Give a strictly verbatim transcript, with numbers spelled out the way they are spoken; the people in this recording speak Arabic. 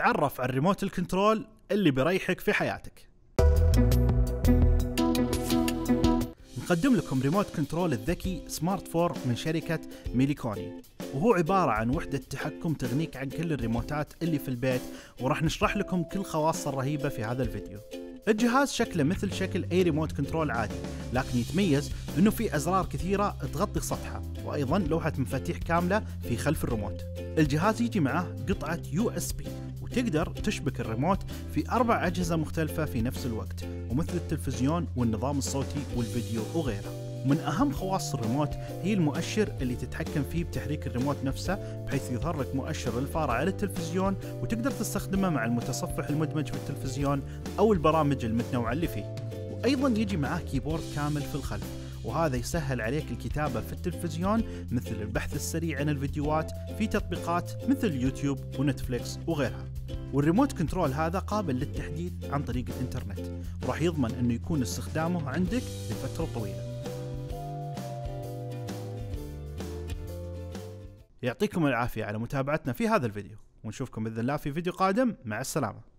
وتتعرف على الريموت الكنترول اللي بيريحك في حياتك. نقدم لكم ريموت كنترول الذكي سمارت فور من شركة ميليكوني، وهو عبارة عن وحدة تحكم تغنيك عن كل الريموتات اللي في البيت، وراح نشرح لكم كل خواصها الرهيبة في هذا الفيديو. الجهاز شكله مثل شكل أي ريموت كنترول عادي، لكن يتميز إنه فيه أزرار كثيرة تغطي سطحه، وأيضا لوحة مفاتيح كاملة في خلف الريموت. الجهاز يجي معه قطعة يو إس بي، وتقدر تشبك الريموت في أربع أجهزة مختلفة في نفس الوقت، ومثل التلفزيون والنظام الصوتي والفيديو وغيره. من أهم خواص الريموت هي المؤشر اللي تتحكم فيه بتحريك الريموت نفسه، بحيث يظهر لك مؤشر الفارة على التلفزيون، وتقدر تستخدمه مع المتصفح المدمج في التلفزيون أو البرامج المتنوعة اللي فيه. وأيضا يجي معاه كيبورد كامل في الخلف، وهذا يسهل عليك الكتابة في التلفزيون مثل البحث السريع عن الفيديوهات في تطبيقات مثل يوتيوب ونتفليكس وغيرها. والريموت كنترول هذا قابل للتحديث عن طريق الإنترنت، وراح يضمن أنه يكون استخدامه عندك لفترة طويلة. يعطيكم العافية على متابعتنا في هذا الفيديو، ونشوفكم بإذن الله في فيديو قادم. مع السلامة.